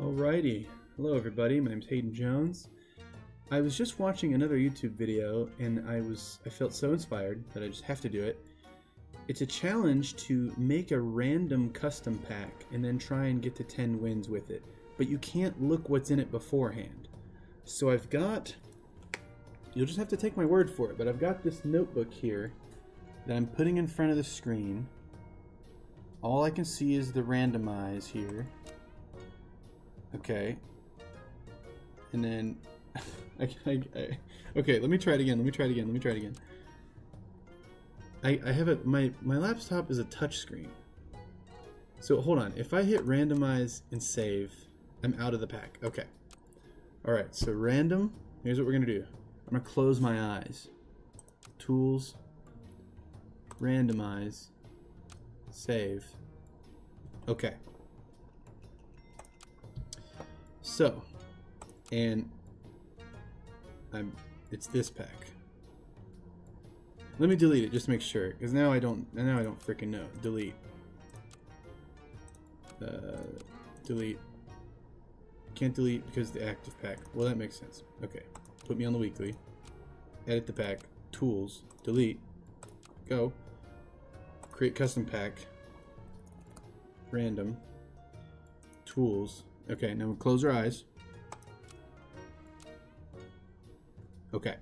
Alrighty, hello everybody, my name's Hayden Jones. I was just watching another YouTube video and I felt so inspired that I just have to do it. It's a challenge to make a random custom pack and then try and get to 10 wins with it, but you can't look what's in it beforehand. So I've got, you'll just have to take my word for it, but I've got this notebook here that I'm putting in front of the screen. All I can see is the randomize here. Okay. And then, okay, let me try it again, I have my laptop is a touch screen. So hold on, if I hit randomize and save, I'm out of the pack, okay. All right, so random, here's what we're gonna do. I'm gonna close my eyes. Tools, randomize, save, okay. So, and it's this pack. Let me delete it just to make sure, because now I don't freaking know. Delete. Delete. Can't delete because the active pack. Well, that makes sense. Okay. Put me on the weekly. Edit the pack. Tools. Delete. Go. Create custom pack. Random. Tools. Okay, now we'll close our eyes. Okay.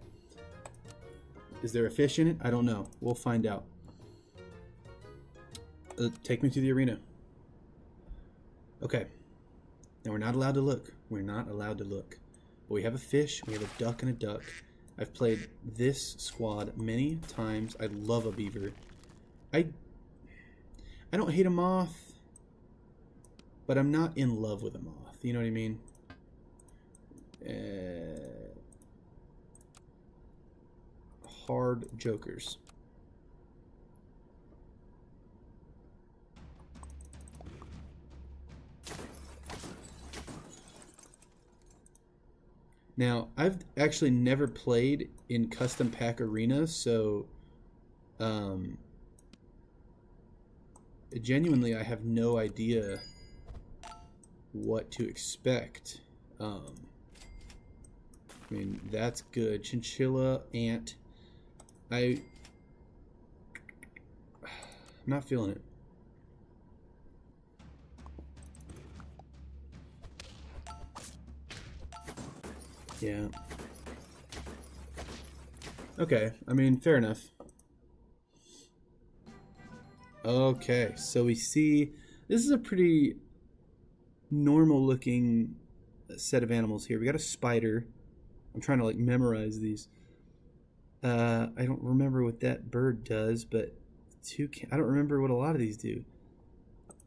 Is there a fish in it? I don't know. We'll find out. Take me to the arena. Okay. Now we're not allowed to look. We're not allowed to look. But we have a fish, we have a duck and a duck. I've played this squad many times. I love a beaver. I don't hate a moth, but I'm not in love with a moth. You know what I mean? Hard jokers. Now, I've actually never played in custom pack arena, so genuinely I have no idea what to expect. I mean, that's good. Chinchilla, ant. I'm not feeling it. Yeah. Okay, I mean, fair enough. Okay, so we see this is a pretty normal looking set of animals here. We got a spider. I'm trying to like memorize these. I don't remember what that bird does, but toucan, I don't remember what a lot of these do.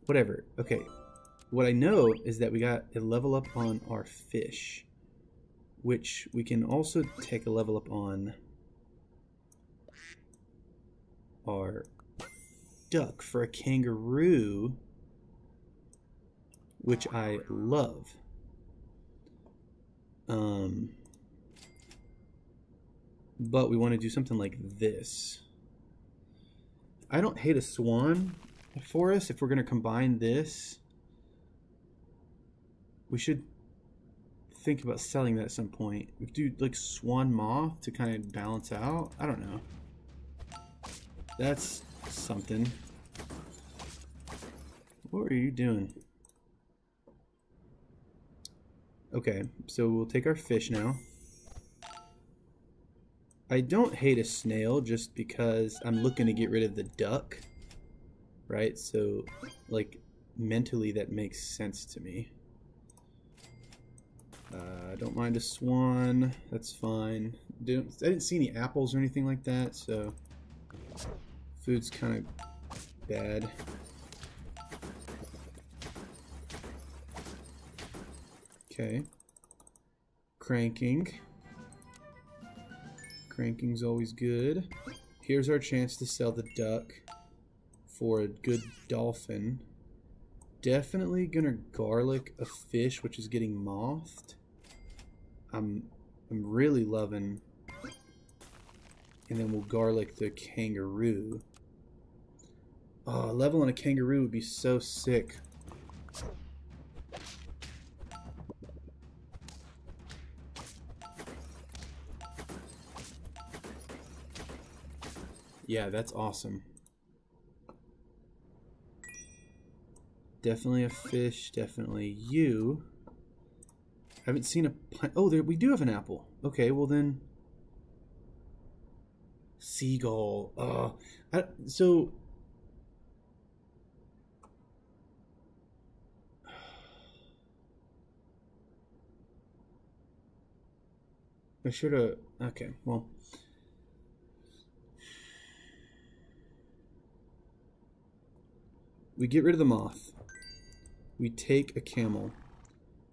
Whatever. Okay. What I know is that we got a level up on our fish, which we can also take a level up on our duck for a kangaroo, which I love. But we want to do something like this. I don't hate a swan for us. If we're going to combine this, we should think about selling that at some point. We could do like swan moth to kind of balance out. I don't know. That's something. What are you doing? Okay, so we'll take our fish now. I don't hate a snail just because I'm looking to get rid of the duck, right? So, like, mentally that makes sense to me. I don't mind a swan, that's fine. I didn't see any apples or anything like that, so food's kind of bad. Okay. Cranking. Ranking's always good. Here's our chance to sell the duck for a good dolphin. Definitely gonna garlic a fish, which is getting mothed. I'm really loving. And then we'll garlic the kangaroo. Oh, a level on a kangaroo would be so sick. Yeah, that's awesome. Definitely a fish, definitely you. I haven't seen a plant. Oh, there, we do have an apple. Okay, well then. Seagull. So. I should have. Okay, well. We get rid of the moth. We take a camel.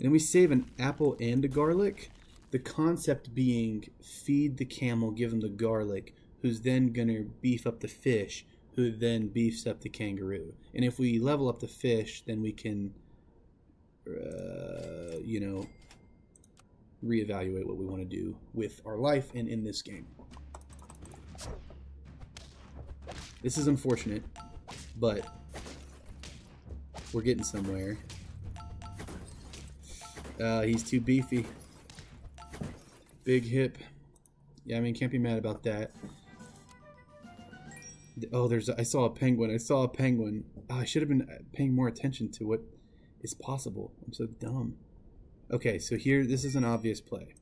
And we save an apple and a garlic. The concept being feed the camel, give him the garlic, who's then going to beef up the fish, who then beefs up the kangaroo. And if we level up the fish, then we can, you know, reevaluate what we want to do with our life and in this game. This is unfortunate, but we're getting somewhere. He's too beefy. Big hip. Yeah, I mean, can't be mad about that. Oh, there's. I saw a penguin. Oh, I should have been paying more attention to what is possible. I'm so dumb. Okay, so here, this is an obvious play.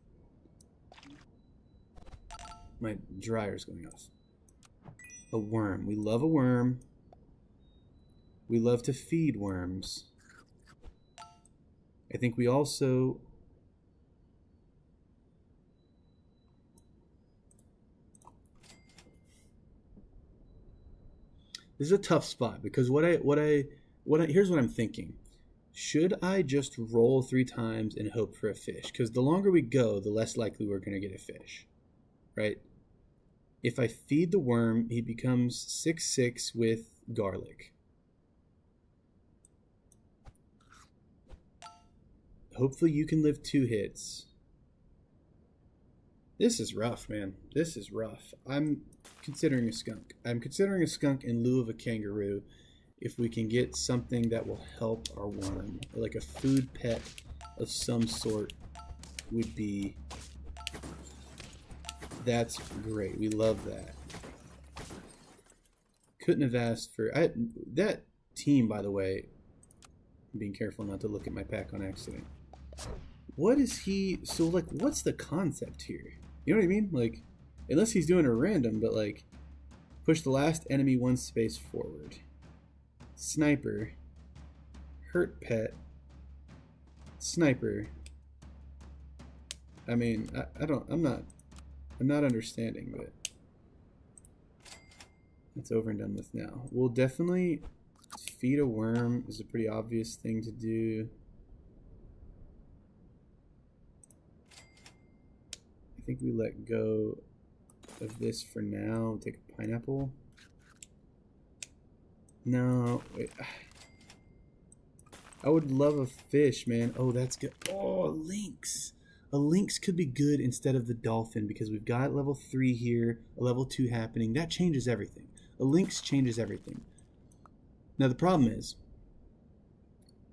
My dryer's going off. A worm. We love a worm. We love to feed worms. I think we also... This is a tough spot because here's what I'm thinking. Should I just roll 3 times and hope for a fish? Because the longer we go, the less likely we're going to get a fish, right? If I feed the worm, he becomes 6/6 with garlic. Hopefully you can live 2 hits. This is rough, man. This is rough. I'm considering a skunk. I'm considering a skunk in lieu of a kangaroo if we can get something that will help our worm. Like a food pet of some sort would be... That's great. We love that. Couldn't have asked for... that team, by the way... I'm being careful not to look at my pack on accident. What is he... So, like, what's the concept here? You know what I mean? Like, unless he's doing a random, but, like, push the last enemy 1 space forward. Sniper. Hurt pet. Sniper. I mean, I'm not understanding, but... It's over and done with now. We'll definitely... Feed a worm is a pretty obvious thing to do. I think we let go of this for now. We'll take a pineapple. No, wait. I would love a fish, man. Oh, that's good. Oh, a lynx. A lynx could be good instead of the dolphin because we've got level 3 here, a level 2 happening. That changes everything. A lynx changes everything. Now the problem is,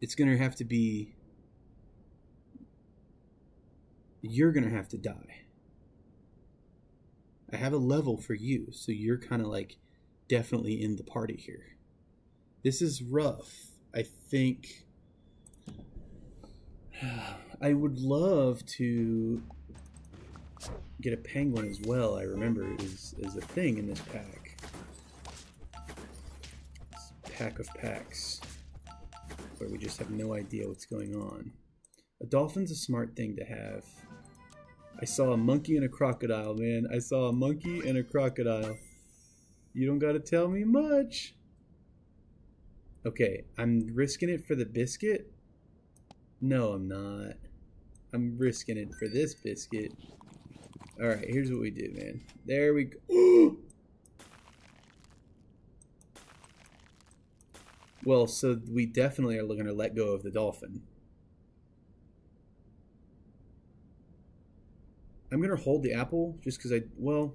it's going to have to be, you're going to have to die. I have a level for you, so you're kind of like definitely in the party here. This is rough. I think I would love to get a penguin as well, I remember, is a thing in this pack. Pack of packs where we just have no idea what's going on. A dolphin's a smart thing to have. I saw a monkey and a crocodile, man. I saw a monkey and a crocodile. You don't gotta tell me much. Okay, I'm risking it for the biscuit? No, I'm not. I'm risking it for this biscuit. Alright, here's what we do, man. There we go. Well, so we definitely are going to let go of the dolphin. I'm going to hold the apple just because I, well.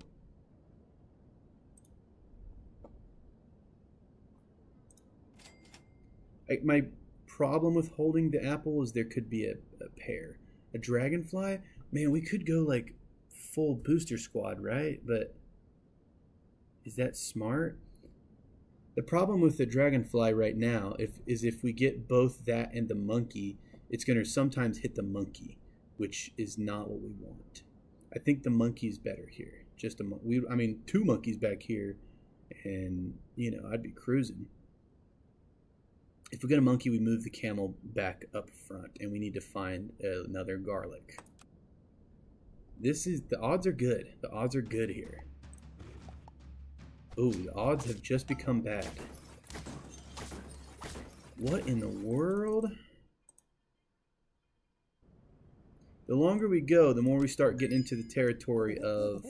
My problem with holding the apple is there could be a pear. A dragonfly? Man, we could go like full booster squad, right? But Is that smart? The problem with the dragonfly right now is if we get both that and the monkey, it's going to sometimes hit the monkey, which is not what we want. I think the monkey's better here. Just a monkey. I mean, two monkeys back here, and, you know, I'd be cruising. If we get a monkey, we move the camel back up front, and we need to find another garlic. This is, the odds are good. The odds are good here. Ooh, the odds have just become bad. What in the world? The longer we go, the more we start getting into the territory of,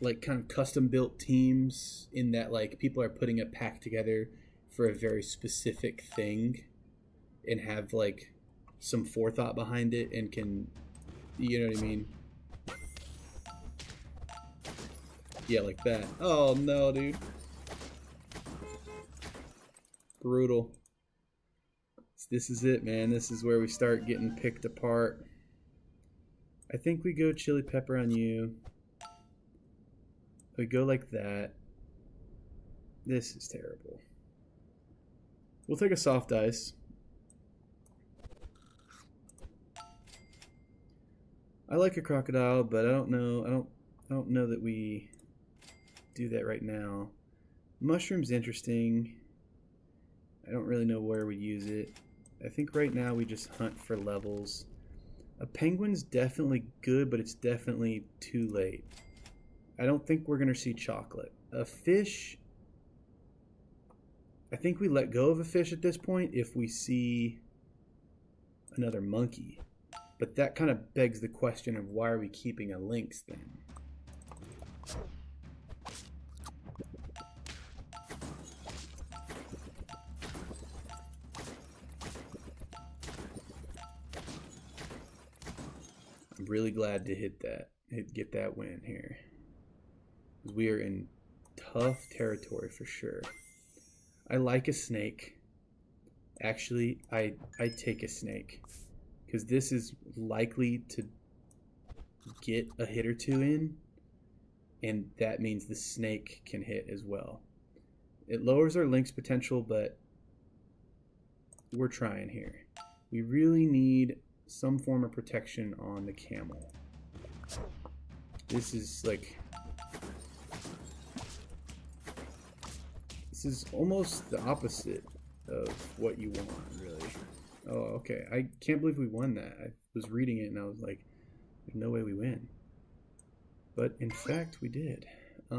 like, kind of custom-built teams, in that, like, people are putting a pack together for a very specific thing and have, like, some forethought behind it and can, you know what I mean? Yeah, like that. Oh, no, dude. Brutal. This is it, man. This is where we start getting picked apart. I think we go chili pepper on you. We go like that. This is terrible. We'll take a soft ice. I like a crocodile, but I don't know. I don't know that we do that right now. Mushroom's interesting. I don't really know where we use it. I think right now we just hunt for levels. A penguin's definitely good, but it's definitely too late. I don't think we're gonna see chocolate. A fish, I think we let go of a fish at this point if we see another monkey. But that kind of begs the question of why are we keeping a lynx then? Really glad to get that win here. We are in tough territory for sure. I like a snake. Actually, I take a snake because this is likely to get a hit or two in, and that means the snake can hit as well. It lowers our lynx potential, but we're trying here. We really need some form of protection on the camel. This is like, this is almost the opposite of what you want, really. Oh, okay. I can't believe we won that. I was reading it and I was like, there's no way we win. But in fact, we did. I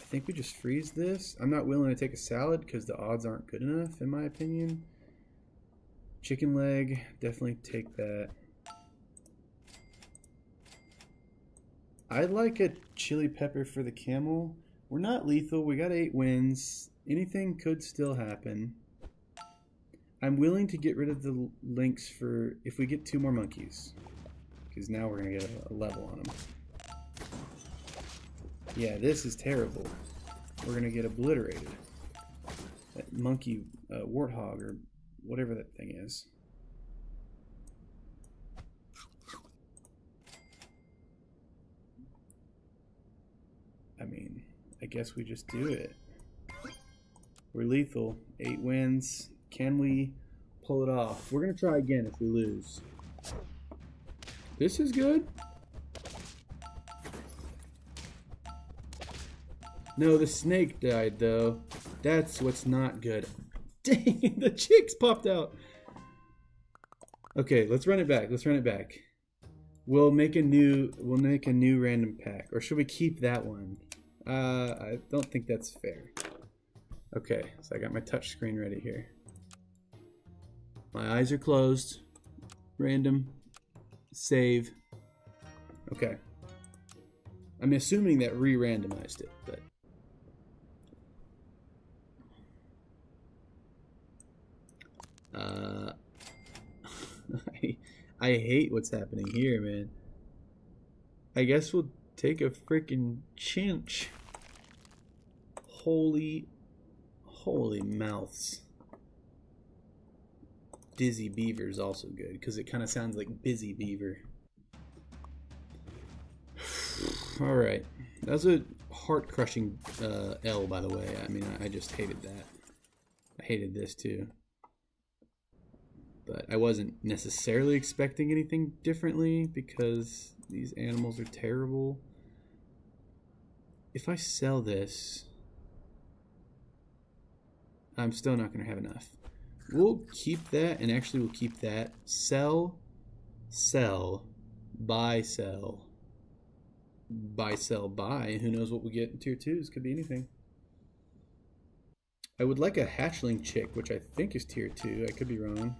think we just freeze this. I'm not willing to take a salad because the odds aren't good enough, in my opinion. Chicken leg, definitely take that. I like a chili pepper for the camel. We're not lethal. We got 8 wins. Anything could still happen. I'm willing to get rid of the lynx for if we get 2 more monkeys. Because now we're going to get a level on them. Yeah, this is terrible. We're going to get obliterated. That monkey, warthog, or whatever that thing is. I mean, I guess we just do it. We're lethal. 8 wins. Can we pull it off? We're going to try again if we lose. This is good. No, the snake died, though. That's what's not good. Dang, the chicks popped out. Okay, let's run it back. Let's run it back. We'll make a new random pack. Or should we keep that one? I don't think that's fair. Okay, so I got my touch screen ready here. My eyes are closed. Random. Save. Okay. I'm assuming that re-randomized it, but I hate what's happening here, man. I guess we'll take a freaking chinch. Holy mouths. Dizzy Beaver is also good because it kind of sounds like Busy Beaver. All right, that was a heart-crushing L, by the way. I mean, I just hated that. I hated this too, but I wasn't necessarily expecting anything differently because these animals are terrible. If I sell this, I'm still not going to have enough. We'll keep that, and actually we'll keep that. Sell, sell, buy, sell, buy, sell, buy. Who knows what we get in tier twos? Could be anything. I would like a hatchling chick, which I think is tier two. I could be wrong.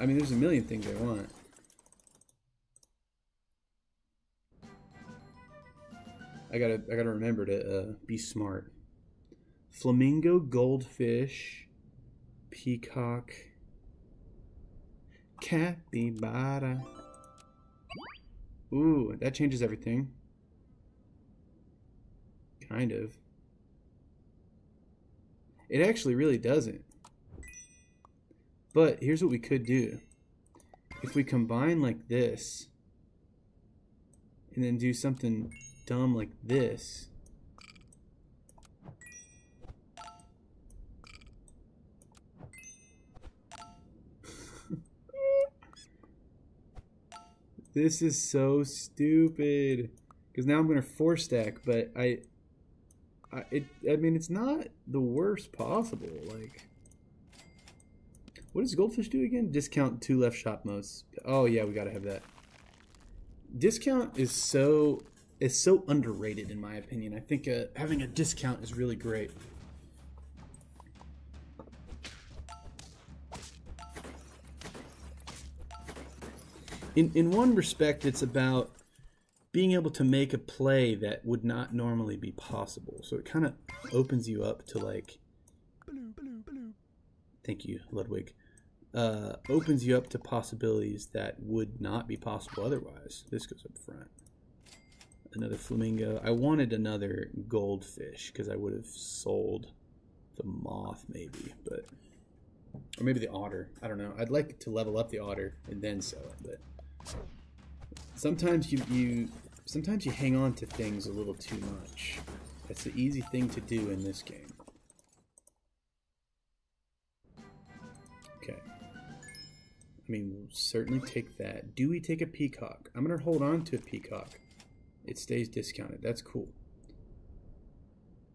I mean, there's a million things I want. I gotta remember to be smart. Flamingo, goldfish, peacock, capybara. Ooh, that changes everything. Kind of. It actually really doesn't. But here's what we could do. If we combine like this, and then do something dumb like this, this is so stupid because now I'm gonna four stack, but I mean it's not the worst possible. Like, what does goldfish do again? Discount 2 left shop modes. Oh yeah, we gotta have that. Discount is so underrated in my opinion. I think having a discount is really great. In one respect, it's about being able to make a play that would not normally be possible. So it kind of opens you up to, like, thank you, Ludwig. Opens you up to possibilities that would not be possible otherwise. This goes up front. Another flamingo. I wanted another goldfish because I would have sold the moth maybe, but or maybe the otter. I don't know. I'd like to level up the otter and then sell it, but sometimes you hang on to things a little too much. That's the easy thing to do in this game. Okay. I mean, we'll certainly take that. Do we take a peacock? I'm gonna hold on to a peacock. It stays discounted. That's cool.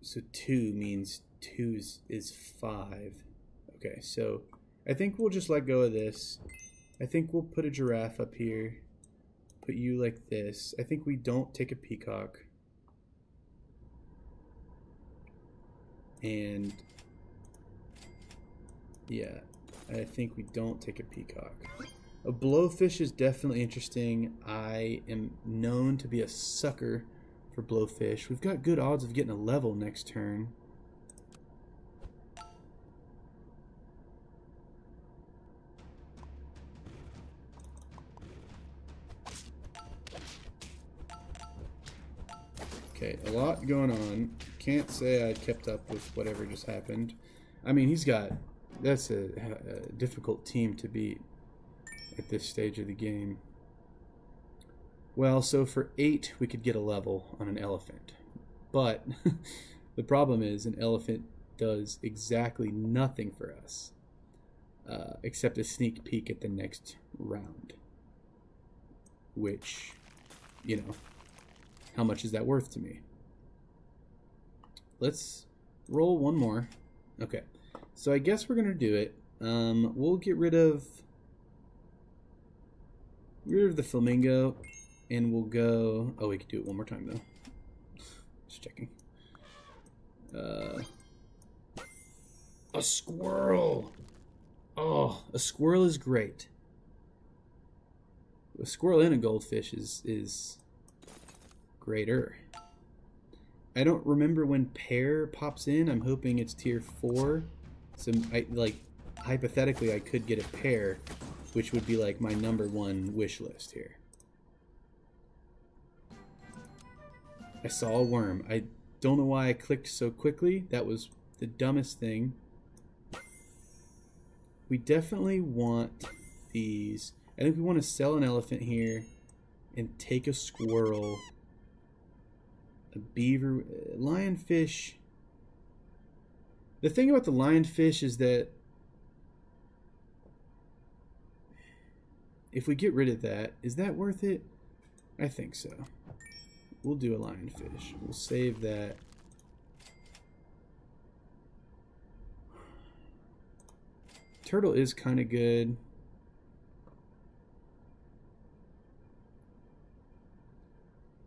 So 2 means 2 is 5. Okay, so I think we'll just let go of this. I think we'll put a giraffe up here. Put you like this. I think we don't take a peacock. And yeah, I think we don't take a peacock. A blowfish is definitely interesting. I am known to be a sucker for blowfish. We've got good odds of getting a level next turn. Okay, a lot going on. Can't say I kept up with whatever just happened. I mean, he's got... That's a difficult team to beat at this stage of the game. Well, so for 8, we could get a level on an elephant. But the problem is an elephant does exactly nothing for us. Except a sneak peek at the next round. Which, you know... How much is that worth to me? Let's roll one more. Okay, so I guess we're gonna do it. We'll get rid of the flamingo, and we'll go. Oh, we can do it one more time though. Just checking. A squirrel. Oh, a squirrel is great. A squirrel and a goldfish is greater. I don't remember when pear pops in. I'm hoping it's tier 4. So, hypothetically, I could get a pear, which would be like my #1 wish list here. I saw a worm. I don't know why I clicked so quickly. That was the dumbest thing. We definitely want these. I think we want to sell an elephant here and take a squirrel, a beaver, lionfish. The thing about the lionfish is that if we get rid of that, is that worth it? I think so. We'll do a lionfish. We'll save that. Turtle is kind of good.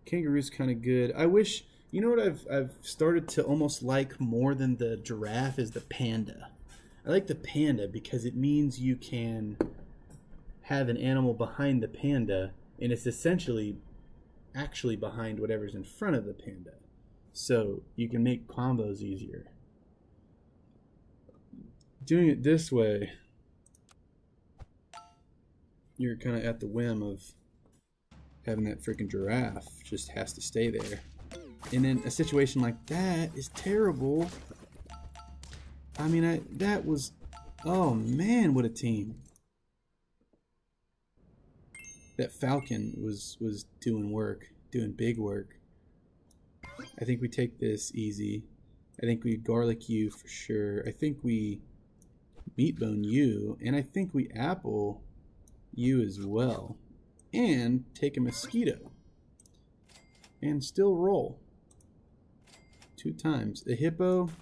Kangaroo's kind of good. I wish, you know what I've started to almost like more than the giraffe is the panda. I like the panda because it means you can have an animal behind the panda, and it's essentially actually behind whatever's in front of the panda. So you can make combos easier. Doing it this way, you're kind of at the whim of having that freaking giraffe just has to stay there. And then a situation like that is terrible. I mean, that was, oh man, what a team. That falcon was doing work, doing big work. I think we take this easy. I think we garlic you for sure. I think we meat bone you, and I think we apple you as well, and take a mosquito and still roll 2 times. A hippo's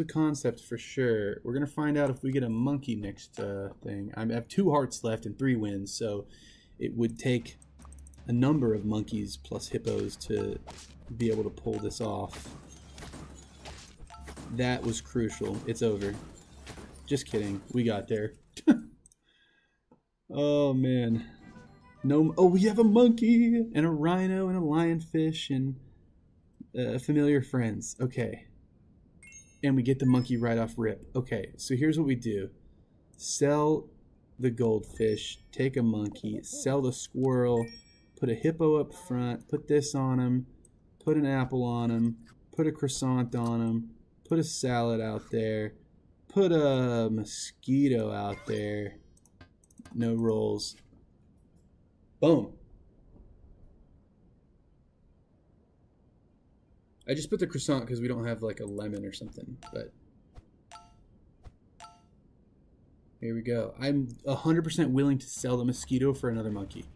a concept for sure. We're gonna find out if we get a monkey next thing. I have 2 hearts left and 3 wins, so it would take a number of monkeys plus hippos to be able to pull this off. That was crucial. It's over. Just kidding. We got there. Oh, man. No. Oh, we have a monkey and a rhino and a lionfish and familiar friends. Okay. And we get the monkey right off rip. Okay, so here's what we do. Sell the goldfish. Take a monkey. Sell the squirrel. Put a hippo up front. Put this on him. Put an apple on him. Put a croissant on him. Put a salad out there. Put a mosquito out there. No rolls. Boom. I just put the croissant because we don't have like a lemon or something, but here we go. I'm 100% willing to sell the mosquito for another monkey.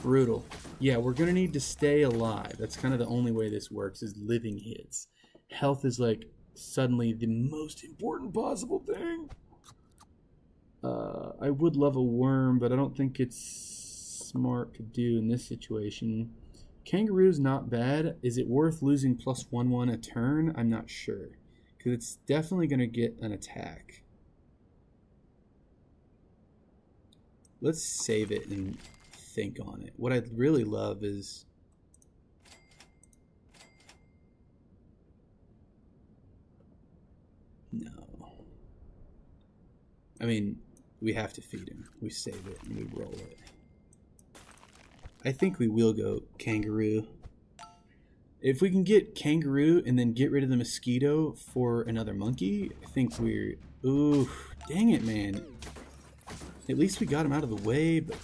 Brutal. Yeah, we're going to need to stay alive. That's kind of the only way this works, is living hits. Health is like suddenly the most important possible thing. I would love a worm, but I don't think it's smart to do in this situation. Kangaroo's not bad. Is it worth losing plus 1/1 a turn? I'm not sure, because it's definitely going to get an attack. Let's save it and think on it. What I'd really love is no. I mean, we have to feed him. We save it and we roll it. I think we will go kangaroo. If we can get kangaroo and then get rid of the mosquito for another monkey, I think we're... Ooh, dang it, man. At least we got him out of the way, but...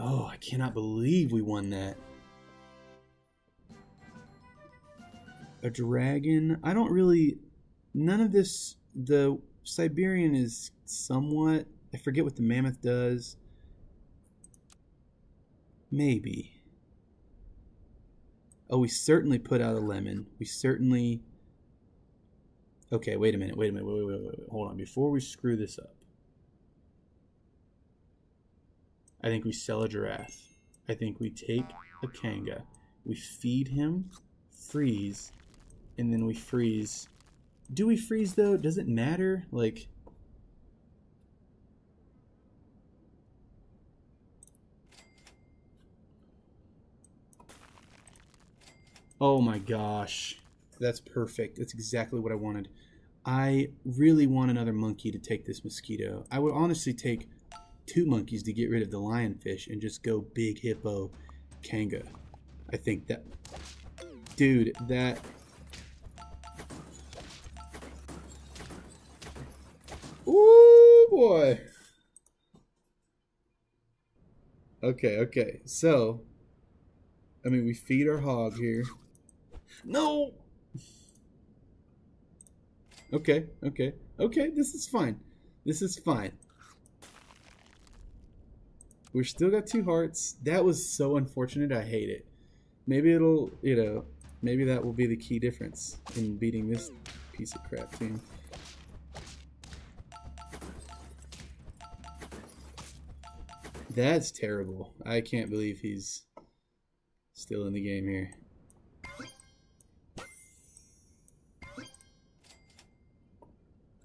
Oh, I cannot believe we won that. A dragon. I don't really... None of this... The Siberian is somewhat... I forget what the mammoth does. Maybe. Oh, we certainly put out a lemon. We certainly... Okay, wait a minute. Hold on. Before we screw this up. I think we sell a giraffe. I think we take a kanga. We feed him, freeze, and then we freeze. Do we freeze though? Does it matter? Like, oh my gosh, that's perfect. That's exactly what I wanted. I really want another monkey to take this mosquito. I would honestly take 2 monkeys to get rid of the lionfish and just go big hippo kanga. I think that Dude, that... Ooh, boy. Okay, okay. So, I mean, we feed our hog here. No! Okay, okay. Okay, this is fine. This is fine. We've still got 2 hearts. That was so unfortunate. I hate it. Maybe it'll, you know, maybe that will be the key difference in beating this piece of crap team. That's terrible. I can't believe he's still in the game here.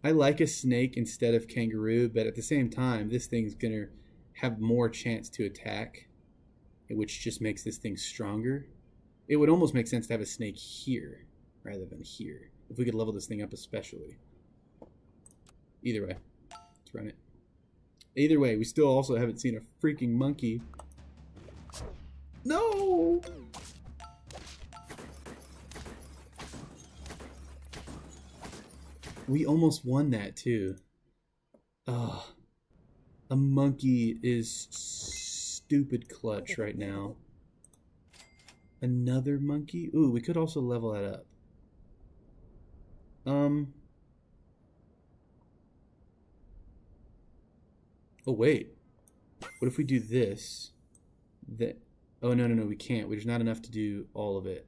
I like a snake instead of kangaroo, but at the same time, this thing's going to have more chance to attack, which just makes this thing stronger. It would almost make sense to have a snake here rather than here, if we could level this thing up especially. Either way, let's run it. Either way, we still also haven't seen a freaking monkey. No! We almost won that too. Ugh. A monkey is stupid clutch right now. Another monkey? Ooh, we could also level that up. Oh wait. What if we do this? That. Oh no no no, we can't. There's not enough to do all of it.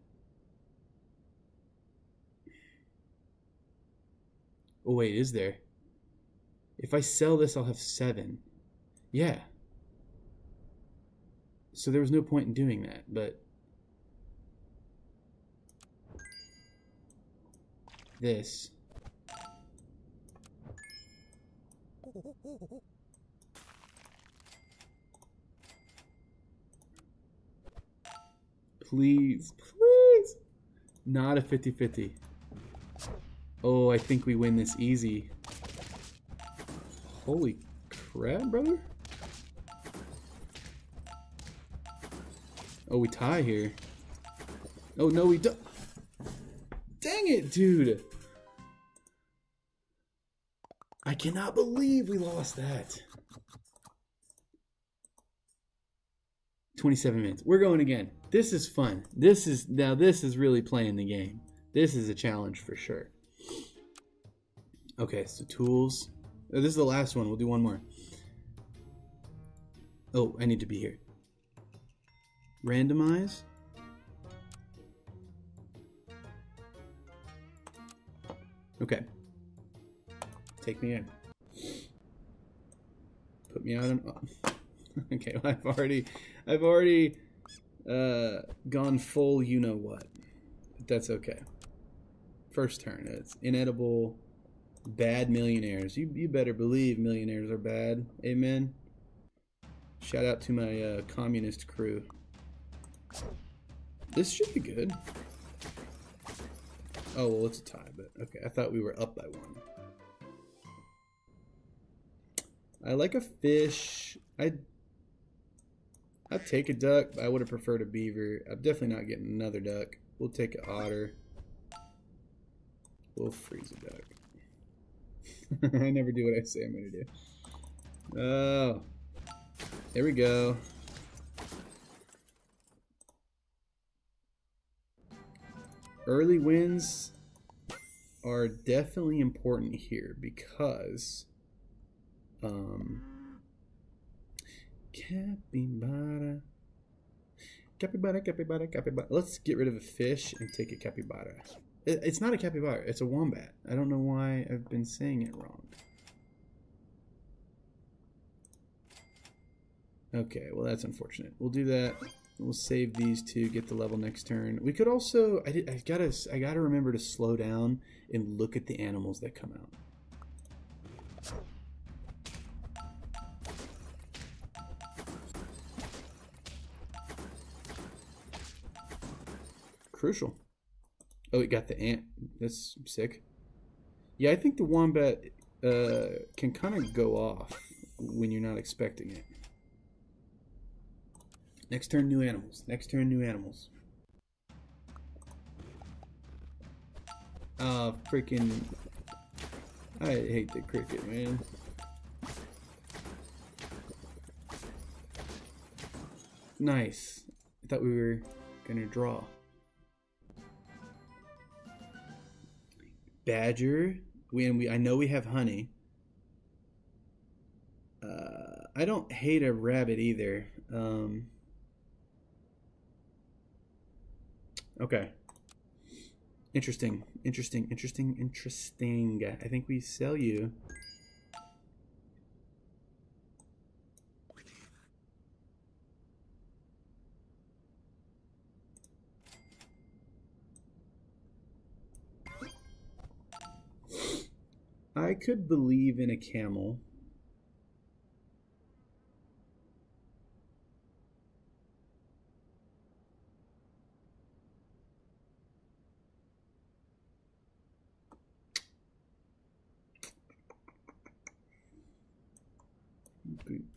Oh wait, is there? If I sell this, I'll have 7. Yeah. So there was no point in doing that, but... This. Please, please. Not a 50-50. Oh, I think we win this easy. Holy crap, brother. Oh, we tie here. Oh, no, we don't. Dang it, dude. I cannot believe we lost that. 27 minutes. We're going again. This is fun. This is really playing the game. This is a challenge for sure. Okay, so tools. Oh, this is the last one. We'll do one more. Oh, I need to be here. Randomize. Okay. Take me in. Put me out on... Oh. Okay, well, I've already gone full you-know-what. But that's okay. First turn. It's inedible... Bad millionaires. You better believe millionaires are bad. Amen. Shout out to my communist crew. This should be good. Oh, well, it's a tie, but okay. I thought we were up by 1. I like a fish. I'd take a duck, but I would have preferred a beaver. I'm definitely not getting another duck. We'll take an otter. We'll freeze a duck. I never do what I say I'm gonna do. Oh, there we go. Early wins are definitely important here because capybara, capybara, capybara, capybara. Let's get rid of a fish and take a capybara. It's not a capybara, it's a wombat. I don't know why I've been saying it wrong. Okay, well that's unfortunate. We'll do that. We'll save these two, get the level next turn. We could also, I gotta remember to slow down and look at the animals that come out. Crucial. Oh, it got the ant. That's sick. Yeah, I think the wombat can kind of go off when you're not expecting it. Next turn, new animals. Next turn, new animals. Freaking, I hate the cricket, man. Nice. I thought we were gonna draw. Badger. I know we have honey. I don't hate a rabbit either. Okay. Interesting. Interesting. Interesting. Interesting. I think we sell you. I could believe in a camel.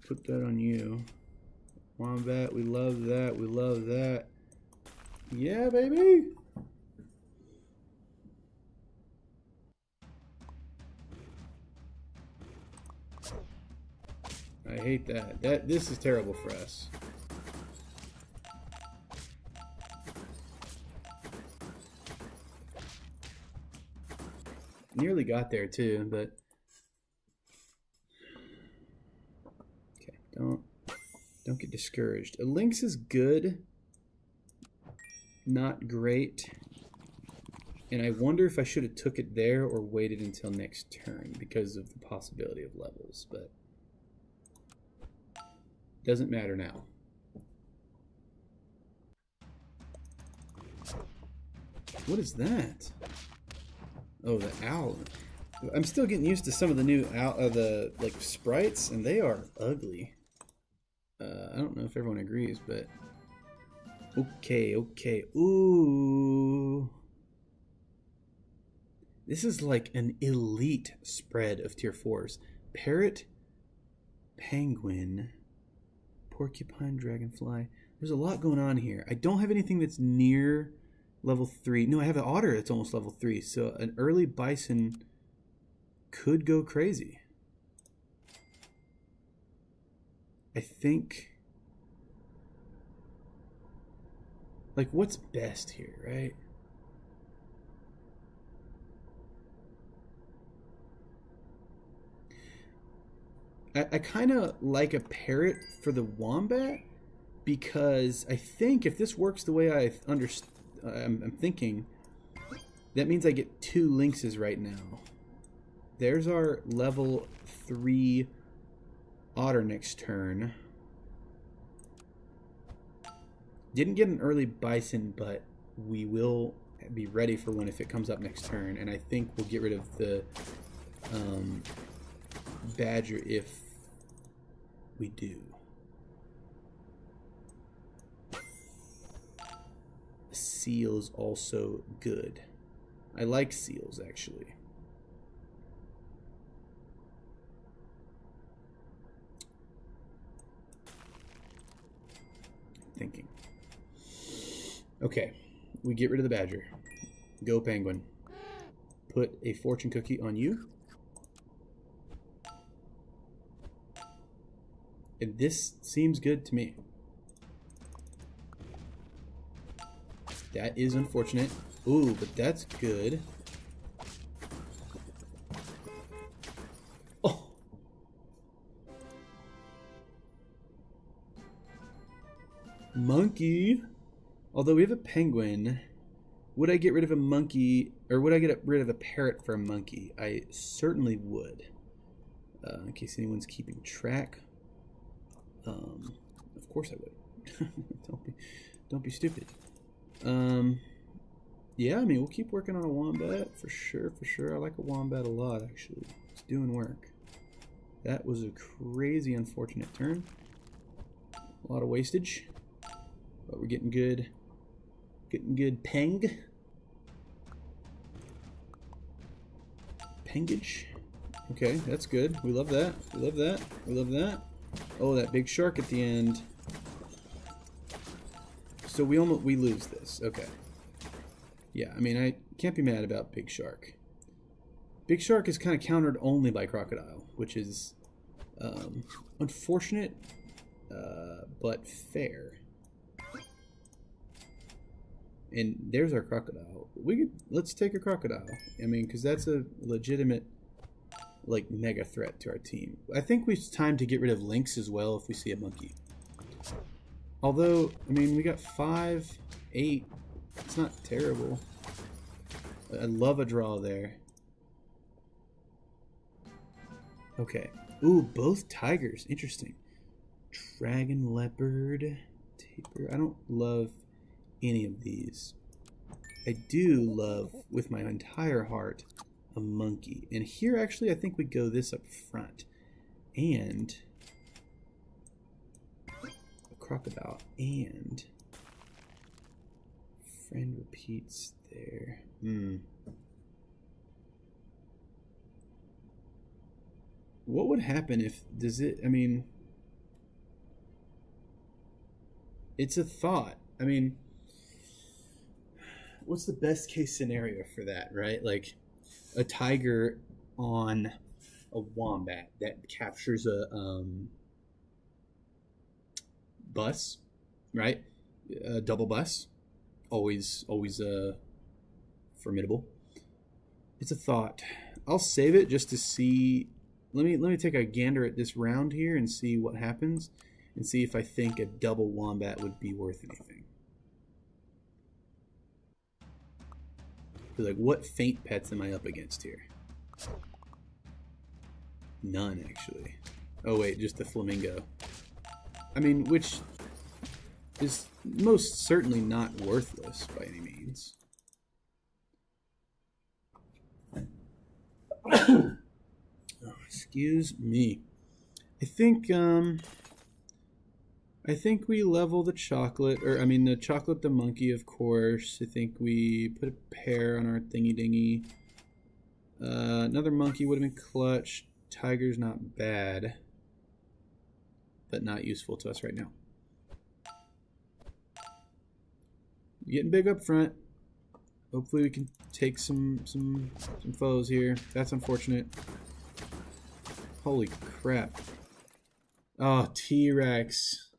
Put that on you. Wombat, we love that, we love that. Yeah, baby! I hate that. This is terrible for us. Nearly got there too, but okay, don't get discouraged. A lynx is good, not great. And I wonder if I should have took it there or waited until next turn because of the possibility of levels, but doesn't matter now. What is that? Oh, the owl. I'm still getting used to some of the new owl, the like sprites, and they are ugly. I don't know if everyone agrees, but okay, okay. Ooh, this is like an elite spread of tier 4s: parrot, penguin, porcupine, dragonfly. There's a lot going on here. I don't have anything that's near level 3. No, I have an otter that's almost level 3. So an early bison could go crazy. I think, like, what's best here, right? I kind of like a parrot for the wombat because I think if this works the way I'm thinking, that means I get 2 lynxes right now. There's our level 3 otter next turn. Didn't get an early bison, but we will be ready for one if it comes up next turn, and I think we'll get rid of the badger if we do. Seal is also good. I like seals, actually. Thinking. Okay, we get rid of the badger. Go penguin. Put a fortune cookie on you. And this seems good to me. That is unfortunate. Ooh, but that's good. Oh! Monkey! Although we have a penguin, would I get rid of a monkey, or would I get rid of a parrot for a monkey? I certainly would. In case anyone's keeping track. Of course I would. Don't be stupid. Yeah, I mean, we'll keep working on a wombat for sure, for sure. I like a wombat a lot, actually. It's doing work. That was a crazy unfortunate turn. A lot of wastage, but we're getting good pengage. Okay, that's good. We love that. We love that. We love that. Oh, that big shark at the end. So we lose this. Okay. Yeah, I mean, I can't be mad about Big Shark. Big Shark is kind of countered only by Crocodile, which is unfortunate, but fair. And there's our Crocodile. Let's take a Crocodile. I mean, because that's a legitimate, like, mega threat to our team. I think it's time to get rid of Lynx as well if we see a Monkey. Although, I mean, we got 5, 8. It's not terrible. I love a draw there. Okay. Ooh, both tigers. Interesting. Dragon leopard. Tapir. I don't love any of these. I do love, with my entire heart, a monkey. And here, actually, I think we go this up front. And a crocodile. And friend repeats there. Hmm. What would happen if, does it, I mean, it's a thought. I mean, what's the best case scenario for that, right? Like a tiger on a wombat that captures a bus, right? A double bus, always formidable. It's a thought. I'll save it just to see. Let me take a gander at this round here and see what happens, and see if I think a double wombat would be worth anything. Like, what faint pets am I up against here? None, actually. Oh wait, just the flamingo. I mean, which is most certainly not worthless by any means. Excuse me. I think we level the chocolate, or I mean the chocolate, the monkey, of course. I think we put a pear on our thingy dingy. Another monkey would have been clutch. Tiger's not bad, but not useful to us right now. Getting big up front. Hopefully we can take some foes here. That's unfortunate. Holy crap. Oh, T-Rex.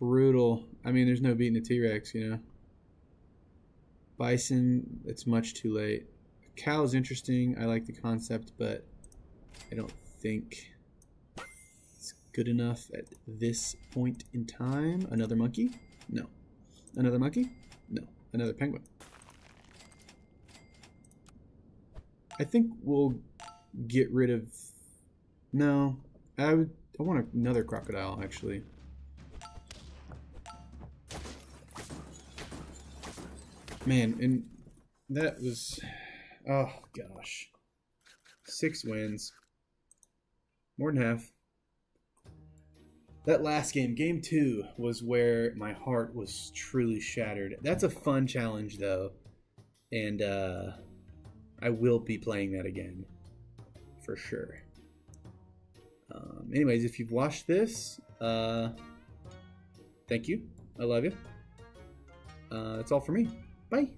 Brutal. I mean, there's no beating the T-Rex, you know. Bison, it's much too late. A cow is interesting. I like the concept, but I don't think it's good enough at this point in time. Another monkey? No. Another monkey? No. Another penguin. I think we'll get rid of... No, I want another crocodile, actually. Man, and that was, oh gosh, 6 wins, more than half. That last game, game 2, was where my heart was truly shattered. That's a fun challenge though, and I will be playing that again for sure. Anyways, if you've watched this, thank you. I love you. That's all for me. Bye.